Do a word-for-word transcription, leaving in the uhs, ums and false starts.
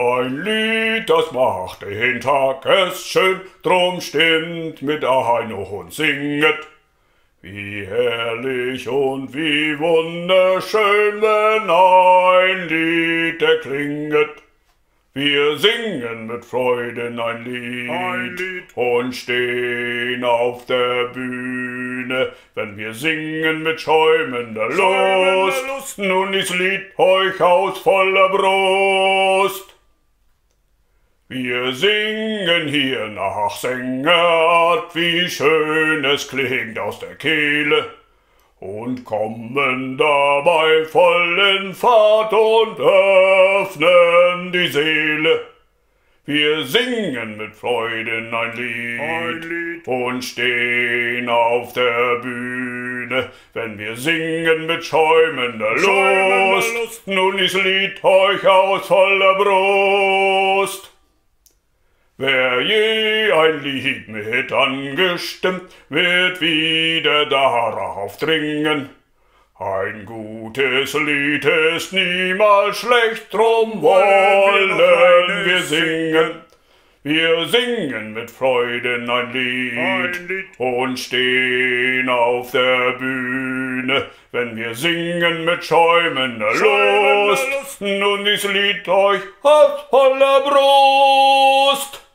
Ein Lied, das macht den Tag es schön, drum stimmt mit ein Ohr und singet. Wie herrlich und wie wunderschön, wenn ein Lied erklinget. Wir singen mit Freuden ein Lied, ein Lied und stehen auf der Bühne, wenn wir singen mit schäumender, schäumender Lust. Lust. Nun ist Lied euch aus voller Brust. Wir singen hier nach Sängerart, wie schön es klingt aus der Kehle, und kommen dabei voll in Fahrt und öffnen die Seele. Wir singen mit Freuden ein Lied, ein Lied und stehen auf der Bühne, wenn wir singen mit schäumender, schäumender Lust. Lust. Nun ist Lied euch aus voller Brust. Wer je ein Lied mit angestimmt, wird wieder darauf dringen. Ein gutes Lied ist niemals schlecht, drum wollen wir singen. Wir singen mit Freuden ein Lied, ein Lied und stehen auf der Bühne, wenn wir singen mit schäumender, schäumender Lust. Lust. Nun ist Lied euch aus voller Brust.